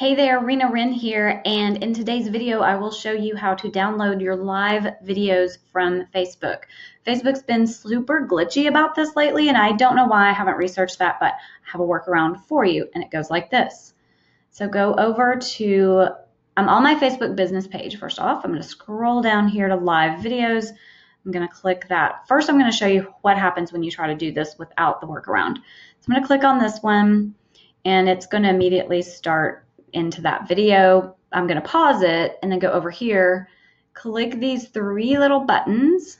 Hey there, Rena Wren here, and in today's video I will show you how to download your live videos from Facebook. Facebook's been super glitchy about this lately, and I don't know why. I haven't researched that, but I have a workaround for you, and it goes like this. So go over to, I'm on my Facebook business page first off. I'm going to scroll down here to live videos. I'm going to click that. First I'm going to show you what happens when you try to do this without the workaround. So I'm going to click on this one, and it's going to immediately start into that video. I'm going to pause it and then go over here, click these three little buttons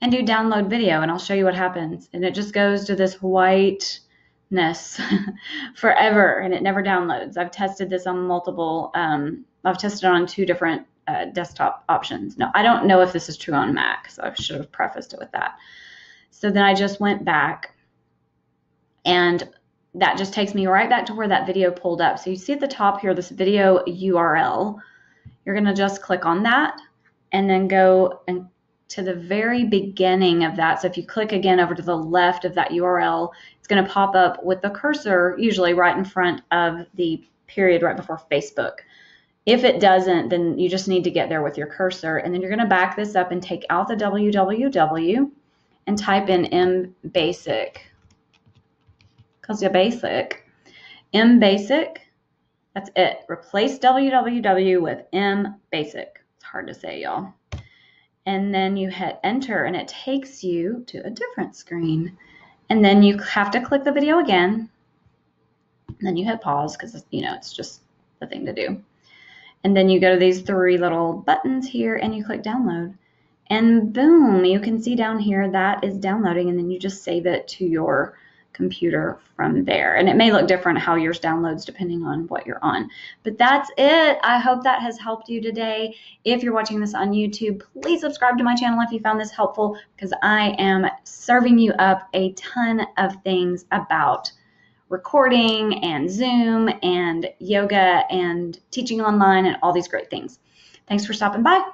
and do download video, and I'll show you what happens. And it just goes to this whiteness forever, and it never downloads. I've tested this on multiple, I've tested it on two different desktop options. Now, I don't know if this is true on Mac, so I should have prefaced it with that. So then I just went back, and that just takes me right back to where that video pulled up. So you see at the top here, this video URL. You're going to just click on that and then go to the very beginning of that. So if you click again over to the left of that URL, it's going to pop up with the cursor usually right in front of the period right before Facebook. If it doesn't, then you just need to get there with your cursor, and then you're going to back this up and take out the www and type in mbasic. Because you're basic, mbasic, that's it. Replace www with mbasic. It's hard to say, y'all. And then you hit enter, and it takes you to a different screen. And then you have to click the video again. And then you hit pause because, you know, it's just the thing to do. And then you go to these three little buttons here, and you click download. And boom, you can see down here that is downloading, and then you just save it to your computer from there. And it may look different how yours downloads depending on what you're on. But that's it. I hope that has helped you today. If you're watching this on YouTube, please subscribe to my channel if you found this helpful, because I am serving you up a ton of things about recording and Zoom and yoga and teaching online and all these great things. Thanks for stopping by.